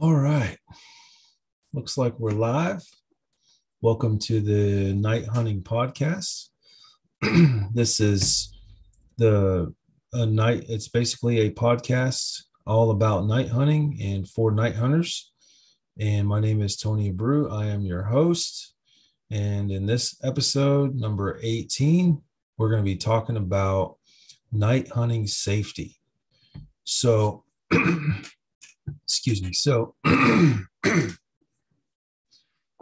All right, looks like we're live. Welcome to the Night Hunting Podcast. This is it's basically a podcast all about night hunting and for night hunters. And my name is Tony Abreu. I am your host. And in this episode, number 18, we're going to be talking about night hunting safety. So... Excuse me.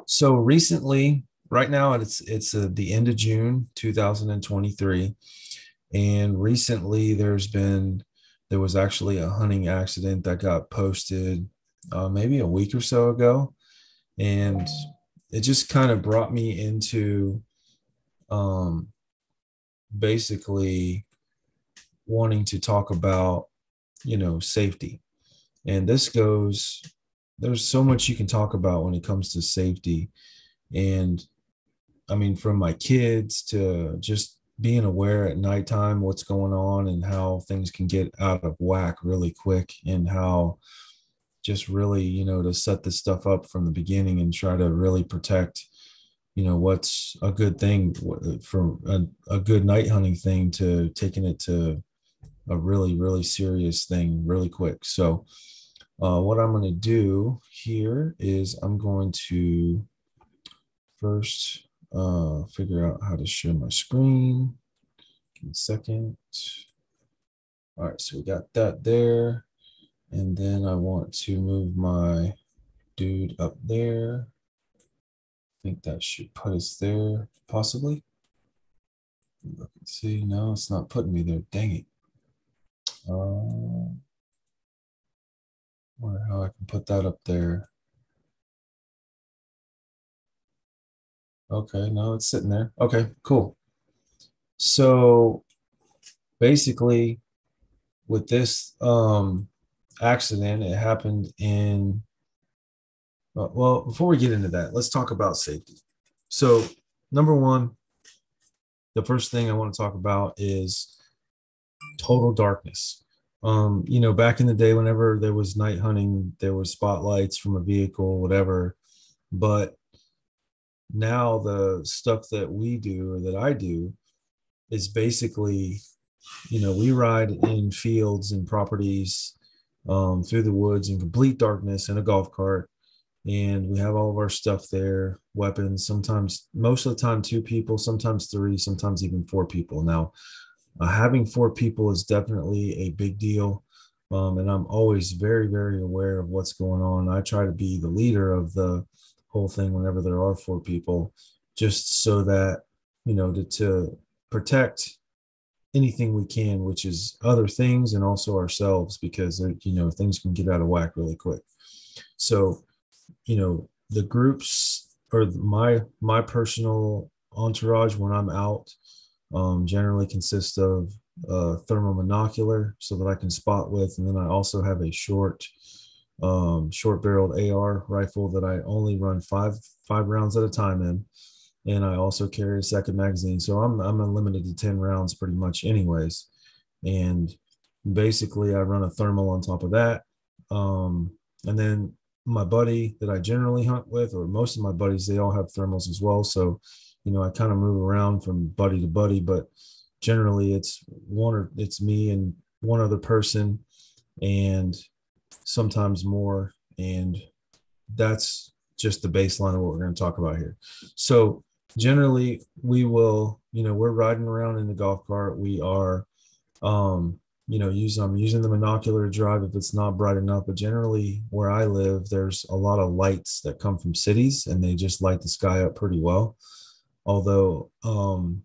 So recently, right now, it's the end of June 2023, and recently there was actually a hunting accident that got posted maybe a week or so ago, and it just kind of brought me into basically wanting to talk about, you know, safety. And this goes, there's so much you can talk about when it comes to safety. And I mean, from my kids to just being aware at nighttime, what's going on and how things can get out of whack really quick, and how just really, you know, to set this stuff up from the beginning and try to really protect, you know, what's a good thing for a good night hunting thing to taking it to a really, really serious thing really quick. So, what I'm going to do here is I'm going to first figure out how to share my screen. Give me a second. All right, so we got that there. And then I want to move my dude up there. I think that should put us there, possibly. Let's see, no, it's not putting me there. Dang it. Wonder how I can put that up there. Okay, no, it's sitting there. Okay, cool. So basically with this accident, it happened in, well, before we get into that, let's talk about safety. So number one, the first thing I want to talk about is total darkness. You know, back in the day, whenever there was night hunting, there was spotlights from a vehicle, whatever. But now the stuff that we do, or that I do, is basically, you know, we ride in fields and properties through the woods in complete darkness in a golf cart. And we have all of our stuff there, weapons, sometimes, most of the time, 2 people, sometimes 3, sometimes even 4 people. Now, having 4 people is definitely a big deal, and I'm always very, very aware of what's going on. I try to be the leader of the whole thing whenever there are 4 people, just so that, you know, to protect anything we can, which is other things and also ourselves, because, you know, things can get out of whack really quick. So, you know, the groups or my personal entourage when I'm out, generally consists of a thermal monocular so that I can spot with, and then I also have a short-barreled AR rifle that I only run five rounds at a time in, and I also carry a second magazine, so I'm unlimited to 10 rounds pretty much anyways. And basically I run a thermal on top of that, and then my buddy that I generally hunt with, or most of my buddies, they all have thermals as well. So, you know, I kind of move around from buddy to buddy, but generally it's me and one other person, and sometimes more. And that's just the baseline of what we're going to talk about here. So generally we will, you know, we're riding around in the golf cart. We are, you know, I'm using the monocular to drive if it's not bright enough, but generally where I live, there's a lot of lights that come from cities, and they just light the sky up pretty well. Although on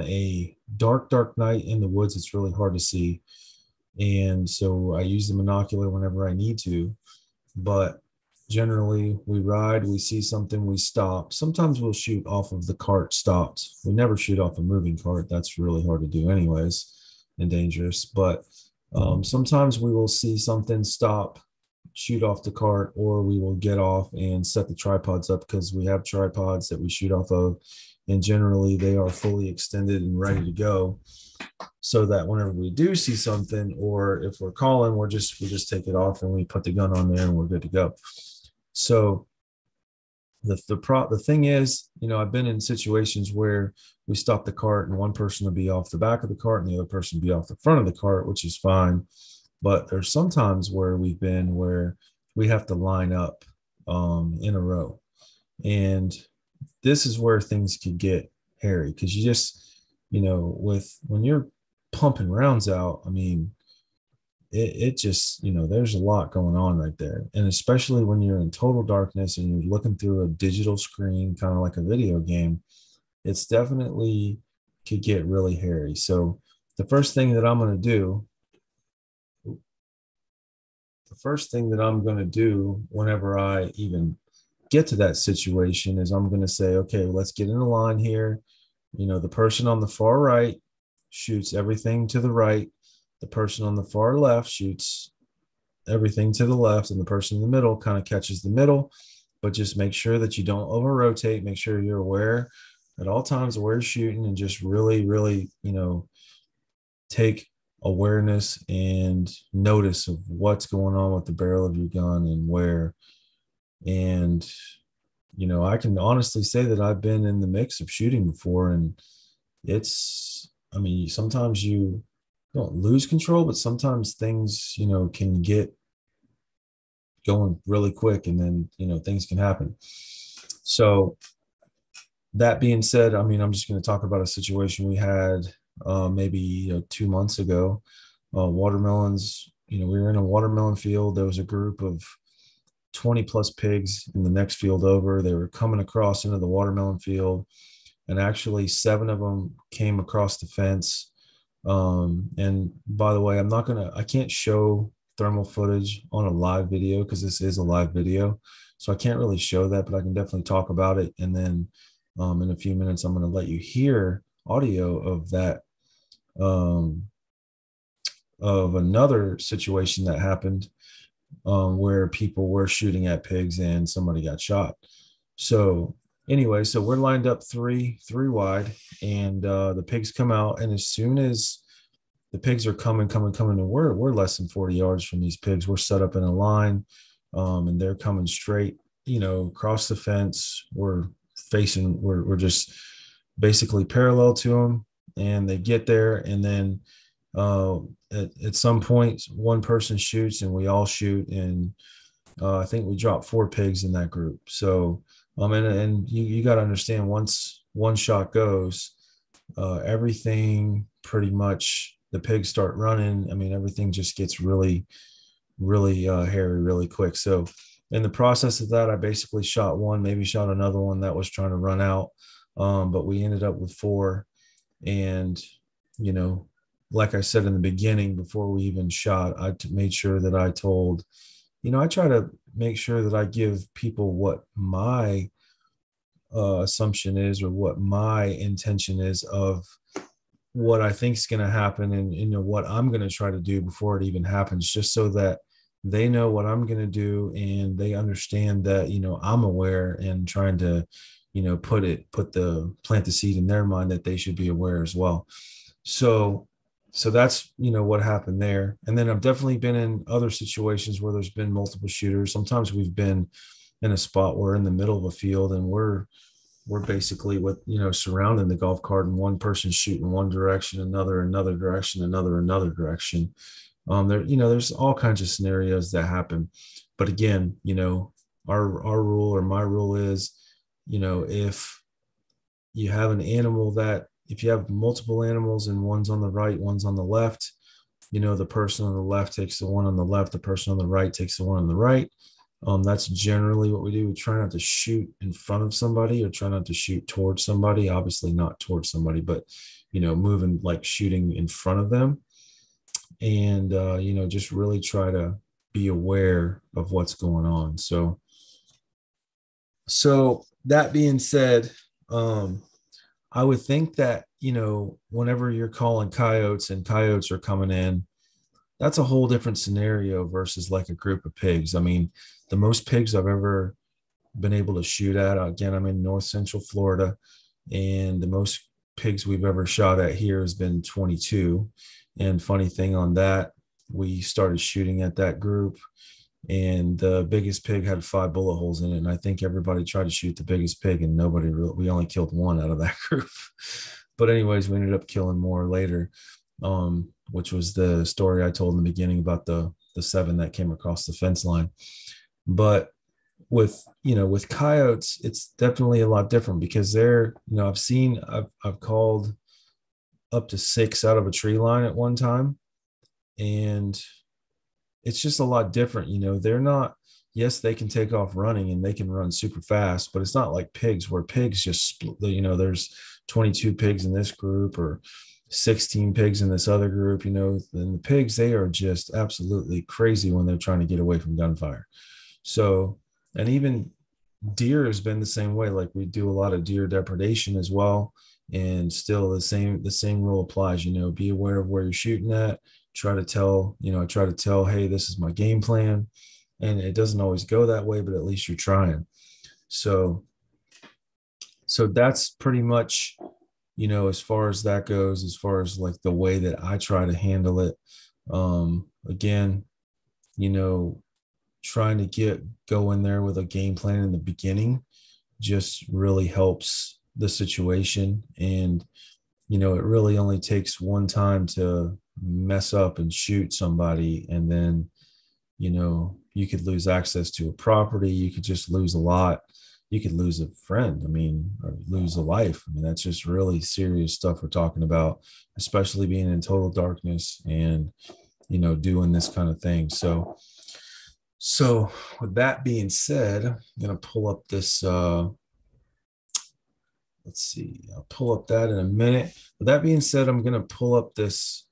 a dark night in the woods, it's really hard to see. And so I use the monocular whenever I need to, but generally we ride, we see something, we stop. Sometimes we'll shoot off of the cart stopped. We never shoot off a moving cart. That's really hard to do anyways and dangerous. But sometimes we will see something, stop, shoot off the cart, or we will get off and set the tripods up, because we have tripods that we shoot off of, and generally they are fully extended and ready to go, so that whenever we do see something, or if we're calling, we just take it off and we put the gun on there and we're good to go. So the thing is, you know, I've been in situations where we stop the cart and one person will be off the back of the cart and the other person will be off the front of the cart, which is fine. But there's sometimes where we've been where we have to line up in a row. And this is where things could get hairy, because you just, you know, when you're pumping rounds out, I mean, it just, you know, there's a lot going on right there. And especially when you're in total darkness and you're looking through a digital screen, kind of like a video game, it's definitely could get really hairy. So the first thing that I'm going to do whenever I even get to that situation is I'm going to say, okay, well, let's get in a line here. You know, the person on the far right shoots everything to the right. The person on the far left shoots everything to the left. And the person in the middle kind of catches the middle. But just make sure that you don't over-rotate. Make sure you're aware at all times where you're shooting, and just really, really, you know, take awareness and notice of what's going on with the barrel of your gun and where. And, you know, I can honestly say that I've been in the mix of shooting before, and it's, I mean, sometimes you don't lose control, but sometimes things, you know, can get going really quick, and then, you know, things can happen. So that being said, I mean, I'm just going to talk about a situation we had maybe 2 months ago. Watermelons, you know, we were in a watermelon field. There was a group of 20 plus pigs in the next field over. They were coming across into the watermelon field, and actually 7 of them came across the fence. And by the way, I can't show thermal footage on a live video, because this is a live video, so I can't really show that, but I can definitely talk about it. And then in a few minutes, I'm going to let you hear audio of that, of another situation that happened, where people were shooting at pigs and somebody got shot. So anyway, so we're lined up three wide, and the pigs come out, and as soon as the pigs are coming, and we're less than 40 yards from these pigs. We're set up in a line, and they're coming straight, you know, across the fence. We're just basically parallel to them, and they get there, and then at some point one person shoots and we all shoot, and I think we dropped 4 pigs in that group. So and you got to understand, once one shot goes, everything pretty much, the pigs start running. I mean, everything just gets really, really hairy really quick. So in the process of that, I basically shot one, maybe shot another one that was trying to run out, but we ended up with 4. And, you know, like I said in the beginning, before we even shot, I made sure that I told, you know, I try to make sure that I give people what my assumption is, or what my intention is of what I think is going to happen, and, you know, what I'm going to try to do before it even happens, just so that they know what I'm going to do, and they understand that, you know, I'm aware, and trying to, you know, plant the seed in their mind that they should be aware as well. So that's, you know, what happened there. And then I've definitely been in other situations where there's been multiple shooters. Sometimes we've been in a spot where in the middle of a field, and we're basically with, you know, surrounding the golf cart, and one person shooting one direction, another direction, another direction. There, you know, there's all kinds of scenarios that happen. But again, you know, our rule, or my rule, is, you know, if you have multiple animals and one's on the right, one's on the left, you know, the person on the left takes the one on the left, the person on the right takes the one on the right. That's generally what we do. We try not to shoot in front of somebody, or try not to shoot towards somebody, obviously not towards somebody, but, you know, moving, like shooting in front of them. And, you know, just really try to be aware of what's going on. So that being said, I would think that, you know, whenever you're calling coyotes and coyotes are coming in, that's a whole different scenario versus like a group of pigs. I mean, the most pigs I've ever been able to shoot at, again, I'm in north central Florida, and the most pigs we've ever shot at here has been 22. And funny thing on that, we started shooting at that group, and the biggest pig had 5 bullet holes in it. And I think everybody tried to shoot the biggest pig, and nobody really, we only killed one out of that group. But anyways, we ended up killing more later, which was the story I told in the beginning about the 7 that came across the fence line. But with, you know, with coyotes, it's definitely a lot different, because they're, you know, I've called up to 6 out of a tree line at one time. And it's just a lot different. You know, they're not, yes, they can take off running and they can run super fast, but it's not like pigs, where pigs just, you know, there's 22 pigs in this group or 16 pigs in this other group, you know. And the pigs, they are just absolutely crazy when they're trying to get away from gunfire. So, and even deer has been the same way. Like, we do a lot of deer depredation as well. And still the same rule applies, you know, be aware of where you're shooting at. I try to tell, hey, this is my game plan. And it doesn't always go that way, but at least you're trying. So that's pretty much, you know, as far as that goes, as far as like the way that I try to handle it. Again, you know, trying to go in there with a game plan in the beginning just really helps the situation. And, you know, it really only takes one time to mess up and shoot somebody, and then, you know, you could lose access to a property, you could just lose a lot, you could lose a friend, I mean, or lose a life. I mean, that's just really serious stuff we're talking about, especially being in total darkness and, you know, doing this kind of thing. So with that being said, I'm going to pull up this, let's see, I'll pull up that in a minute. With that being said, I'm going to pull up this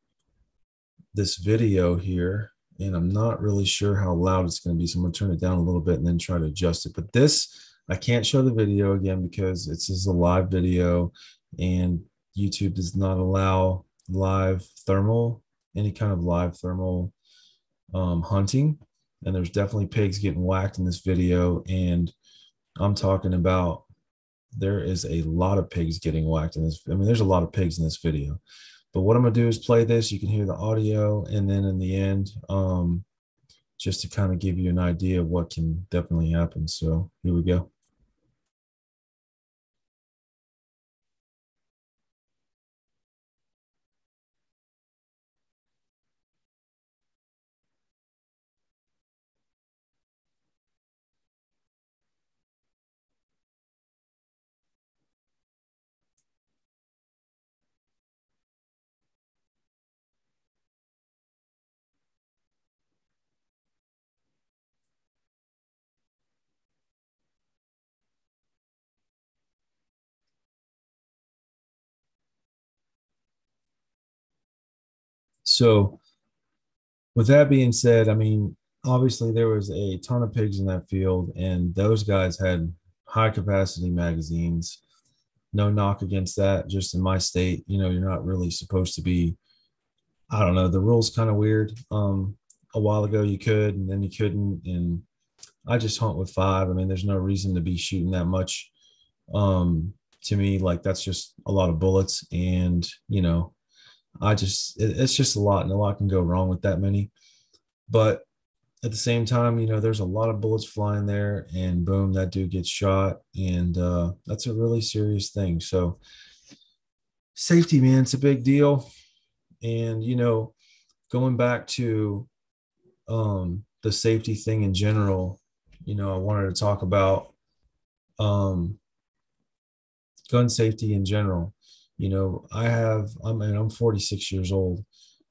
video here, and I'm not really sure how loud it's going to be. So I'm going to turn it down a little bit and then try to adjust it. But this, I can't show the video again, because it's just a live video, and YouTube does not allow any kind of live thermal hunting. And there's definitely pigs getting whacked in this video. And I'm talking about, there is a lot of pigs getting whacked in this. I mean, there's a lot of pigs in this video. But what I'm going to do is play this. You can hear the audio. And then in the end, just to kind of give you an idea of what can definitely happen. So here we go. So with that being said, I mean, obviously there was a ton of pigs in that field, and those guys had high capacity magazines. No knock against that. Just in my state, you know, you're not really supposed to be, I don't know, the rule's kind of weird. A while ago you could, and then you couldn't. And I just hunt with 5. I mean, there's no reason to be shooting that much. To me, like, that's just a lot of bullets, and, you know, it's just a lot, and a lot can go wrong with that many. But at the same time, you know, there's a lot of bullets flying there, and boom, that dude gets shot. And that's a really serious thing. So safety, man, it's a big deal. And, you know, going back to the safety thing in general, you know, I wanted to talk about gun safety in general. You know, I'm 46 years old,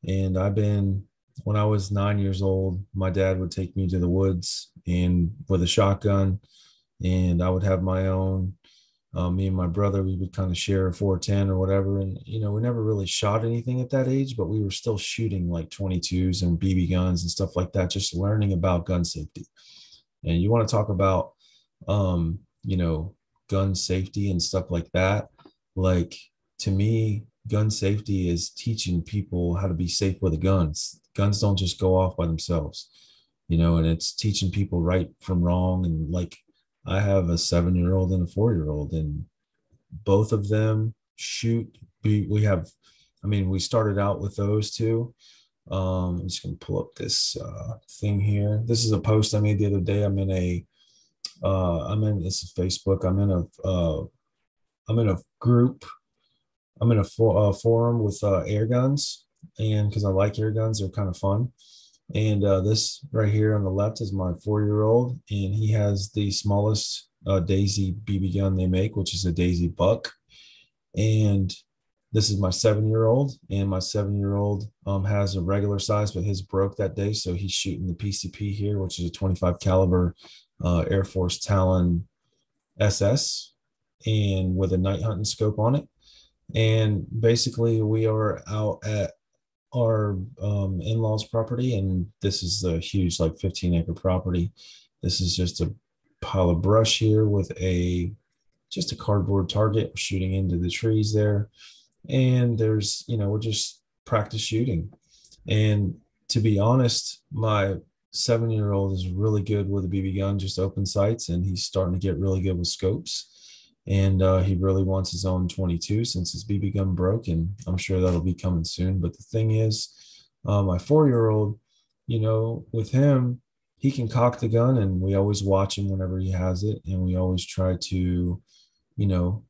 and when I was 9 years old, my dad would take me to the woods and with a shotgun, and I would have my own. Me and my brother, we would kind of share a 410 or whatever. And, you know, we never really shot anything at that age, but we were still shooting like 22s and BB guns and stuff like that, just learning about gun safety. And you want to talk about, you know, gun safety and stuff like that. Like, to me, gun safety is teaching people how to be safe with the guns. Guns don't just go off by themselves, you know, and it's teaching people right from wrong. And like, I have a 7-year-old and a 4-year-old, and both of them shoot. We started out with those two. I'm just going to pull up this thing here. This is a post I made the other day. This is Facebook. I'm in a group. I'm in a forum with air guns, and because I like air guns, they're kind of fun. And this right here on the left is my 4-year-old, and he has the smallest Daisy BB gun they make, which is a Daisy Buck. And this is my 7-year-old, and my 7-year-old has a regular size, but his broke that day, so he's shooting the PCP here, which is a 25 caliber Air Force Talon SS, and with a night hunting scope on it. And basically we are out at our in-laws property, and this is a huge, like 15-acre property. This is just a pile of brush here with just a cardboard target. We're shooting into the trees there, and there's, you know, we're just practice shooting. And to be honest, my 7-year-old is really good with a BB gun, just open sights, and he's starting to get really good with scopes. And he really wants his own 22 since his BB gun broke, and I'm sure that'll be coming soon. But the thing is, my 4-year-old, you know, with him, he can cock the gun, and we always watch him whenever he has it. And we always try to, you know,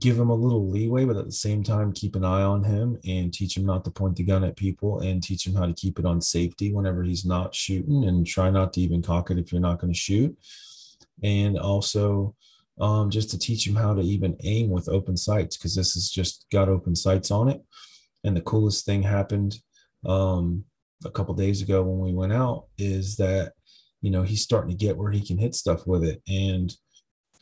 give him a little leeway, but at the same time, keep an eye on him and teach him not to point the gun at people, and teach him how to keep it on safety whenever he's not shooting, and try not to even cock it if you're not going to shoot. And also, just to teach him how to even aim with open sights, because this has just got open sights on it. And the coolest thing happened a couple days ago when we went out is that, you know, he's starting to get where he can hit stuff with it. And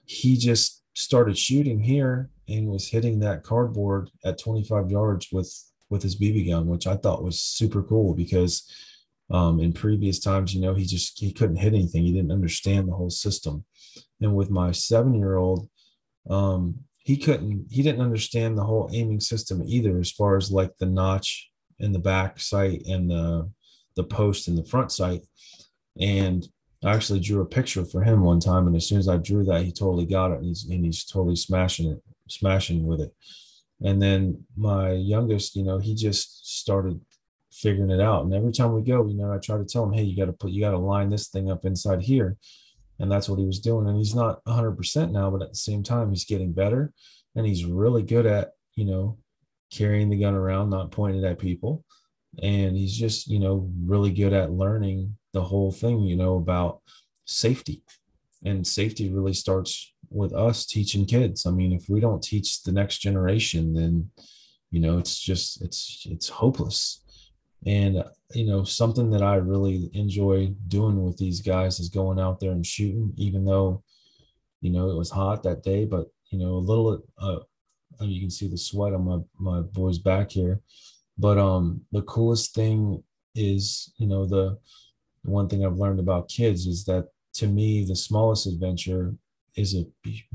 he just started shooting here and was hitting that cardboard at 25 yards with his BB gun, which I thought was super cool, because in previous times, you know, he couldn't hit anything. He didn't understand the whole system. And with my 7-year-old, he didn't understand the whole aiming system either, as far as like the notch in the back sight and the post in the front sight. And I actually drew a picture for him one time, and as soon as I drew that, he totally got it, and he's totally smashing with it. And then my youngest, you know, he just started figuring it out. And every time we go, you know, I try to tell him, hey, you got to line this thing up inside here. And that's what he was doing. And he's not 100% now, but at the same time, he's getting better. And he's really good at, you know, carrying the gun around, not pointing at people. And he's just, you know, really good at learning the whole thing, you know, about safety. And safety really starts with us teaching kids. I mean, if we don't teach the next generation, then, you know, it's hopeless. And, you know, something that I really enjoy doing with these guys is going out there and shooting, even though, you know, it was hot that day. But, you know, you can see the sweat on my boy's back here. But the coolest thing is, you know, the one thing I've learned about kids is that, to me, the smallest adventure is a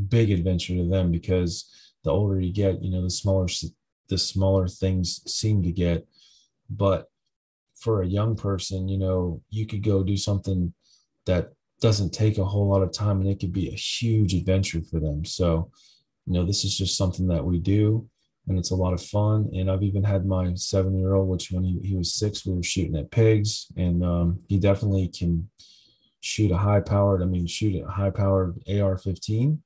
big adventure to them, because the older you get, you know, the smaller things seem to get. But for a young person, you know, you could go do something that doesn't take a whole lot of time, and it could be a huge adventure for them. So, you know, this is just something that we do, and it's a lot of fun. And I've even had my 7-year-old, which when he was 6, we were shooting at pigs, and he definitely can shoot a high-powered AR 15.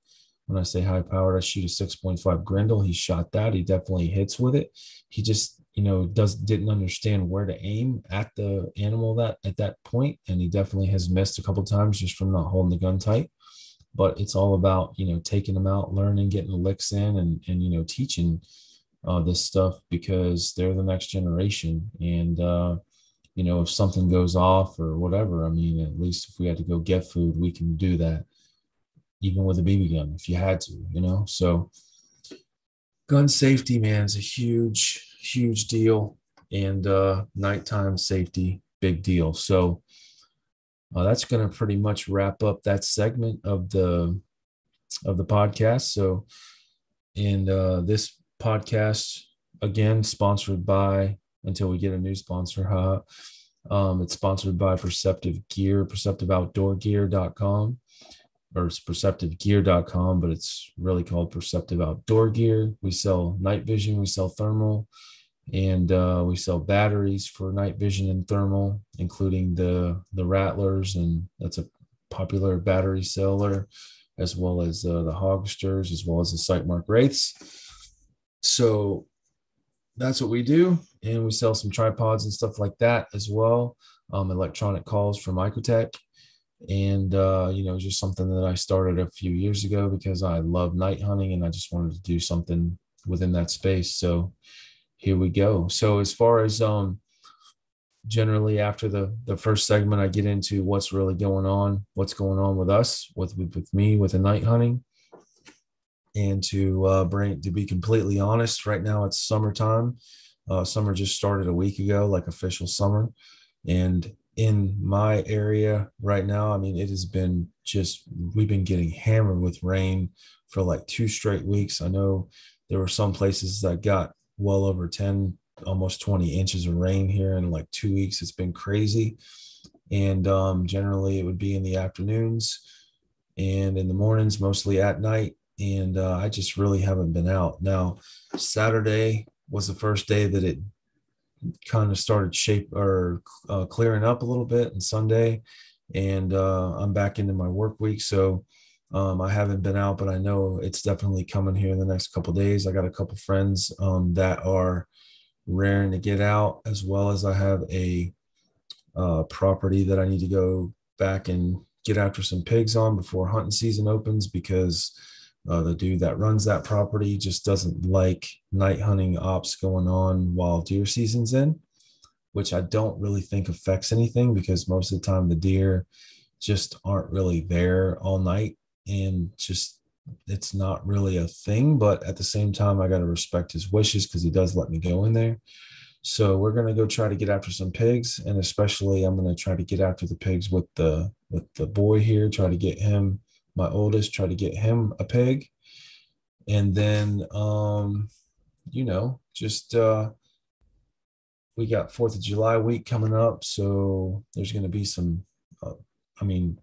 When I say high-powered, I shoot a 6.5 Grendel. He shot that. He definitely hits with it. He just, you know, didn't understand where to aim at the animal at that point. And he definitely has missed a couple of times just from not holding the gun tight. But it's all about, you know, taking them out, learning, getting the licks in, and you know, teaching this stuff, because they're the next generation. And, you know, if something goes off or whatever, I mean, at least if we had to go get food, we can do that, even with a BB gun, if you had to, you know. So gun safety, man, is a huge deal, and nighttime safety, big deal. So that's going to pretty much wrap up that segment of the podcast. So, and this podcast, again, sponsored by, until we get a new sponsor, it's sponsored by Perceptive Gear, PerceptiveOutdoorGear.com, or it's PerceptiveGear.com, but it's really called Perceptive Outdoor Gear. We sell night vision, we sell thermal, and we sell batteries for night vision and thermal, including the Rattlers, and that's a popular battery seller, as well as the Hogsters, as well as the Sightmark Wraiths. So that's what we do. And we sell some tripods and stuff like that as well. Electronic calls from Microtech. And, just something that I started a few years ago because I love night hunting and I just wanted to do something within that space. So here we go. So as far as generally after the first segment, I get into what's really going on, what's going on with us, with me, with the night hunting. And to be completely honest, right now it's summertime. Summer just started a week ago, like official summer. And in my area right now, I mean, it has been we've been getting hammered with rain for like 2 straight weeks. I know there were some places that got well over 10, almost 20 inches of rain here in like 2 weeks. It's been crazy. And generally it would be in the afternoons and in the mornings, mostly at night. And I just really haven't been out. Now, Saturday was the first day that it kind of started clearing up a little bit, and Sunday, and I'm back into my work week. So I haven't been out, but I know it's definitely coming here in the next couple of days. I got a couple friends that are raring to get out, as well as I have a property that I need to go back and get after some pigs on before hunting season opens, because the dude that runs that property just doesn't like night hunting ops going on while deer season's in, which I don't really think affects anything, because most of the time the deer just aren't really there all night, and just it's not really a thing. But at the same time, I got to respect his wishes because he does let me go in there. So we're going to go try to get after some pigs, and especially I'm going to try to get after the pigs with the boy here, try to get him, my oldest, try to get him a pig. And then, we got 4th of July week coming up. So there's going to be some,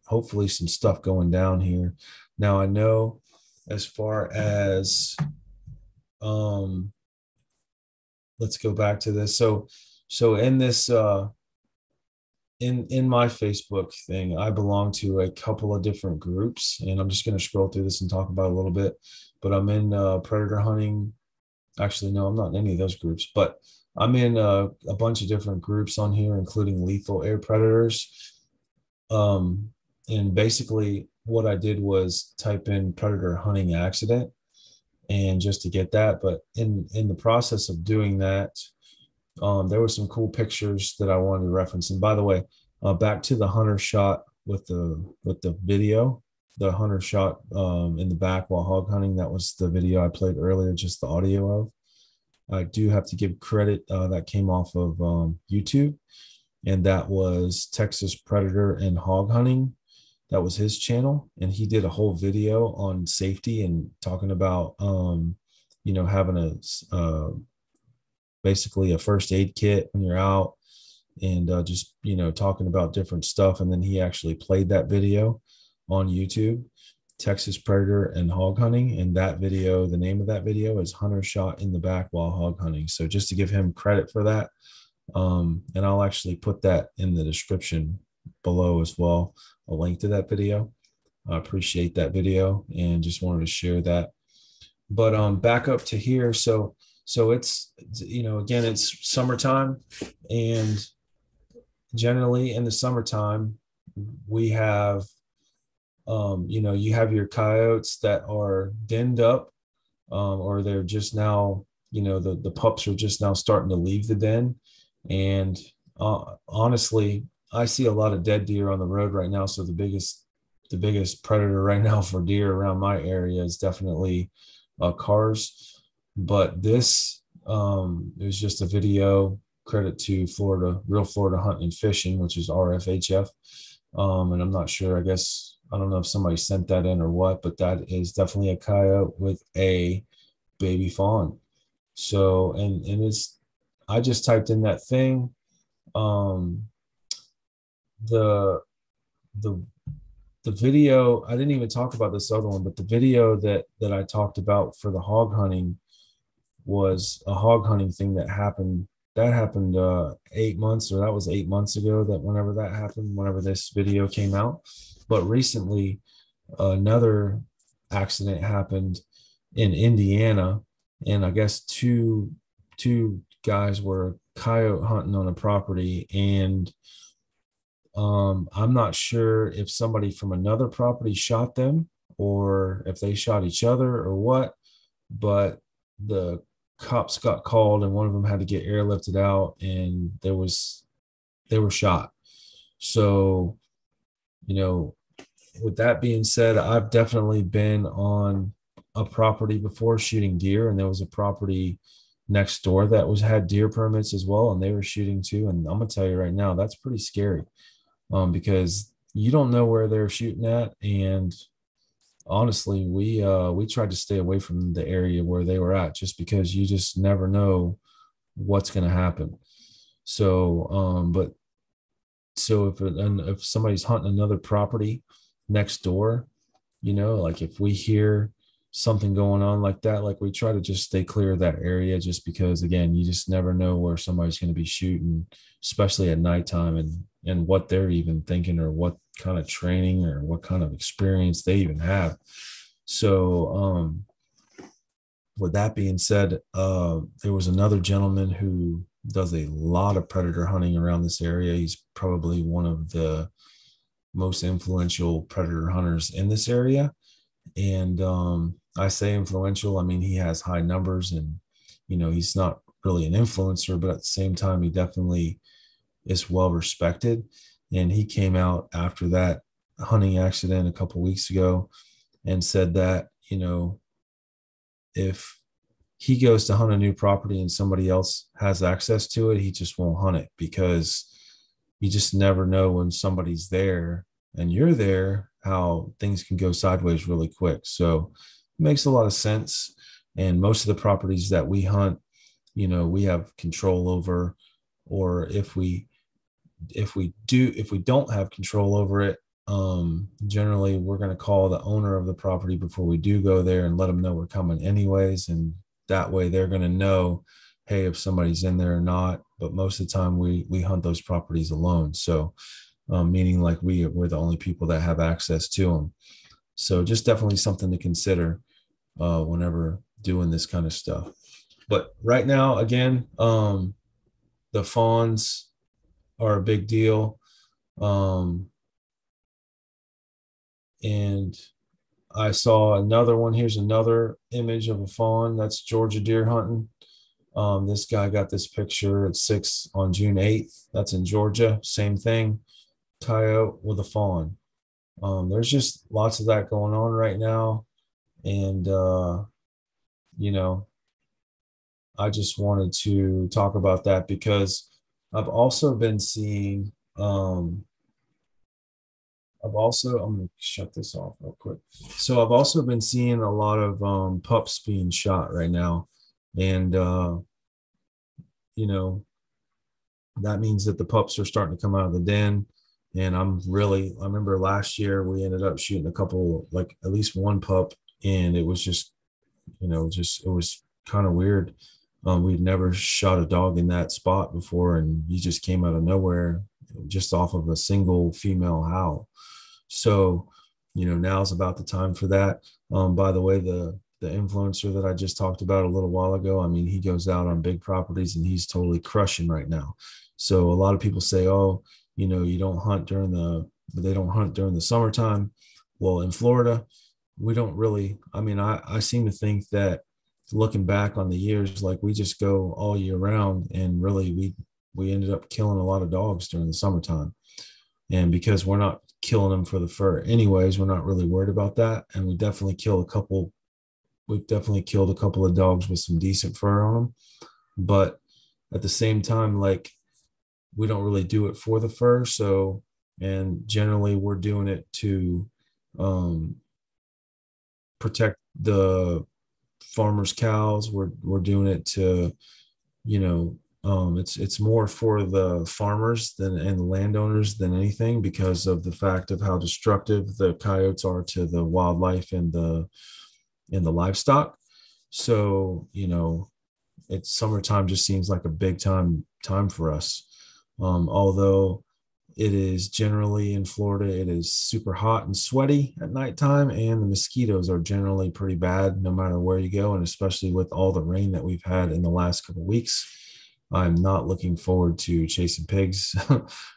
hopefully some stuff going down here. Now, I know as far as, let's go back to this. So in this, in my Facebook thing, I belong to a couple of different groups, and I'm just going to scroll through this and talk about it a little bit. But I'm in predator hunting. Actually, no, I'm not in any of those groups, but I'm in a bunch of different groups on here, including lethal air predators. And basically what I did was type in predator hunting accident, and just to get that. But in the process of doing that, there were some cool pictures that I wanted to reference. And by the way, back to the hunter shot with the video, the hunter shot in the back while hog hunting. That was the video I played earlier, just the audio of. I do have to give credit that came off of YouTube, and that was Texas Predator and Hog Hunting. That was his channel, and he did a whole video on safety and talking about having a basically a first aid kit when you're out, and talking about different stuff. And then he actually played that video on YouTube, Texas Predator and Hog Hunting. And that video, the name of that video is Hunter Shot in the Back While Hog Hunting. So just to give him credit for that. And I'll actually put that in the description below as well, a link to that video. I appreciate that video and just wanted to share that. But back up to here. So it's, again, it's summertime, and generally in the summertime, we have, you have your coyotes that are denned up, or they're just now, the pups are just now starting to leave the den. And honestly, I see a lot of dead deer on the road right now. So the biggest predator right now for deer around my area is definitely cars. But this, it was just a video, credit to Florida, Real Florida Hunt and Fishing, which is RFHF. And I'm not sure, I guess, I don't know if somebody sent that in or what, but that is definitely a coyote with a baby fawn. So, and it's, I just typed in that thing. The video, I didn't even talk about this other one, but the video that I talked about for the hog hunting was a hog hunting thing that happened. That happened 8 months, or that was 8 months ago, that whenever that happened, whenever this video came out. But recently, another accident happened in Indiana, and I guess two guys were coyote hunting on a property, and I'm not sure if somebody from another property shot them or if they shot each other or what, but the cops got called and one of them had to get airlifted out, and they were shot. So, you know, with that being said, I've definitely been on a property before shooting deer, and there was a property next door that had deer permits as well, and they were shooting too. And I'm gonna tell you right now, that's pretty scary, because you don't know where they're shooting at. And honestly, we tried to stay away from the area where they were at, just because you just never know what's going to happen. So, if somebody's hunting another property next door, you know, like if we hear something going on like that, like we try to just stay clear of that area, just because, again, you just never know where somebody's going to be shooting, especially at nighttime, and what they're even thinking, or what kind of training or what kind of experience they even have. So with that being said, there was another gentleman who does a lot of predator hunting around this area. He's probably one of the most influential predator hunters in this area. And I say influential, I mean, he has high numbers, and, you know, he's not really an influencer, but at the same time, he definitely is well respected. And he came out after that hunting accident a couple of weeks ago and said that, you know, if he goes to hunt a new property and somebody else has access to it, he just won't hunt it, because you just never know when somebody's there and you're there, how things can go sideways really quick. So it makes a lot of sense. And most of the properties that we hunt, you know, we have control over, or if we don't have control over it, generally we're going to call the owner of the property before we do go there and let them know we're coming anyways. And that way they're going to know, hey, if somebody's in there or not. But most of the time we hunt those properties alone. So meaning like we're the only people that have access to them. So just definitely something to consider whenever doing this kind of stuff. But right now, again, the fawns are a big deal. And I saw another one. Here's another image of a fawn. That's Georgia deer hunting. This guy got this picture at 6 on June 8th. That's in Georgia. Same thing. Coyote with a fawn. There's just lots of that going on right now. And, you know, I just wanted to talk about that because I've also been seeing, I'm going to shut this off real quick. So I've also been seeing a lot of pups being shot right now. And, you know, that means that the pups are starting to come out of the den. And I remember last year we ended up shooting a couple, like at least one pup. And it was just, you know, it was kind of weird. We'd never shot a dog in that spot before, and he just came out of nowhere just off of a single female howl. So, you know, now's about the time for that. By the way, the influencer that I just talked about a little while ago, I mean, he goes out on big properties and he's totally crushing right now. So a lot of people say, oh, you know, they don't hunt during the summertime. Well, in Florida, we don't really, I mean, I seem to think that looking back on the years, like we just go all year round, and really we ended up killing a lot of dogs during the summertime. And because we're not killing them for the fur anyways, we're not really worried about that. And we definitely killed a couple of dogs with some decent fur on them. But at the same time, like we don't really do it for the fur. So, and generally we're doing it to protect the farmers' cows. We're doing it to, you know, it's more for the farmers than and the landowners than anything, because of the fact of how destructive the coyotes are to the wildlife and the livestock. So, you know, it's summertime just seems like a big time for us. Although it is generally in Florida, it is super hot and sweaty at nighttime, and the mosquitoes are generally pretty bad no matter where you go. And especially with all the rain that we've had in the last couple of weeks, I'm not looking forward to chasing pigs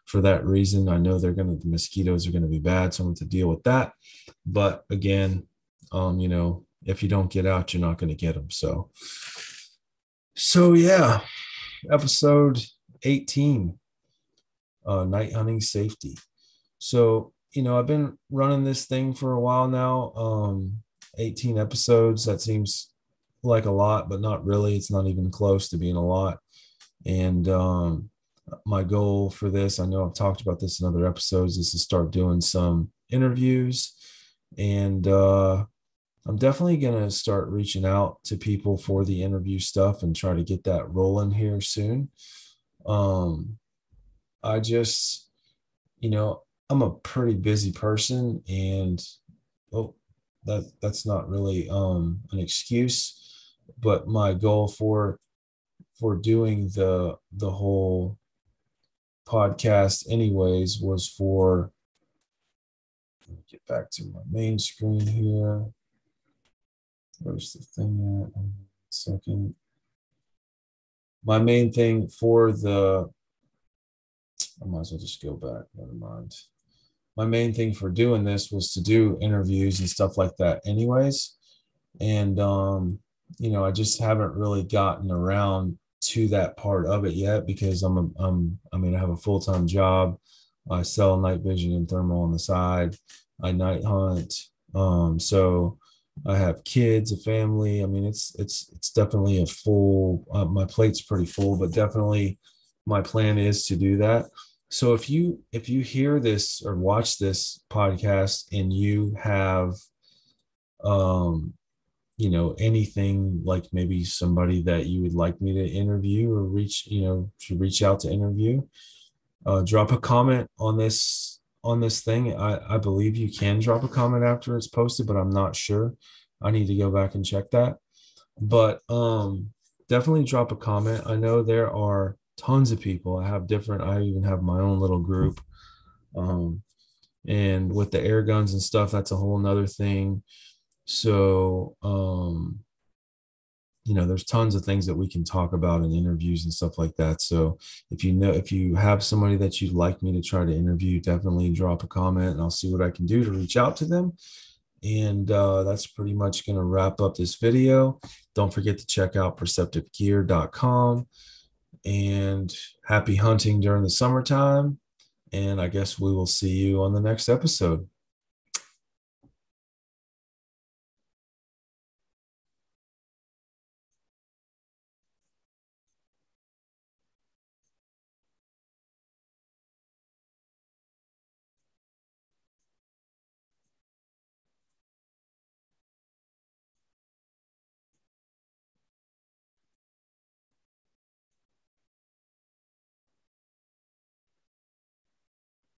for that reason. I know the mosquitoes are going to be bad, so I'm going to deal with that. But again, you know, if you don't get out, you're not going to get them. So yeah, episode 18, night hunting safety. So, you know, I've been running this thing for a while now, 18 episodes. That seems like a lot, but not really. It's not even close to being a lot. And my goal for this, I know I've talked about this in other episodes, is to start doing some interviews. And I'm definitely going to start reaching out to people for the interview stuff and try to get that rolling here soon. I just, you know, I'm a pretty busy person, and that's not really an excuse, but my goal for doing the whole podcast anyways was for, let me get back to my main screen here. Where's the thing at? One second. My main thing for the, I might as well just go back. Never mind. My main thing for doing this was to do interviews and stuff like that anyways. And, you know, I just haven't really gotten around to that part of it yet, because I have a full-time job. I sell night vision and thermal on the side. I night hunt. So I have kids, a family. I mean, it's definitely a full, my plate's pretty full, but definitely my plan is to do that. So if you hear this or watch this podcast and you have, you know, anything, like maybe somebody that you would like me to interview or reach out to interview, drop a comment on this thing. I believe you can drop a comment after it's posted, but I'm not sure. I need to go back and check that, but definitely drop a comment. I know there are tons of people. I even have my own little group. And with the air guns and stuff, that's a whole nother thing. So, you know, there's tons of things that we can talk about in interviews and stuff like that. So if you have somebody that you'd like me to try to interview, definitely drop a comment and I'll see what I can do to reach out to them. And that's pretty much going to wrap up this video. Don't forget to check out PerceptiveGear.com, and happy hunting during the summertime. And I guess we will see you on the next episode.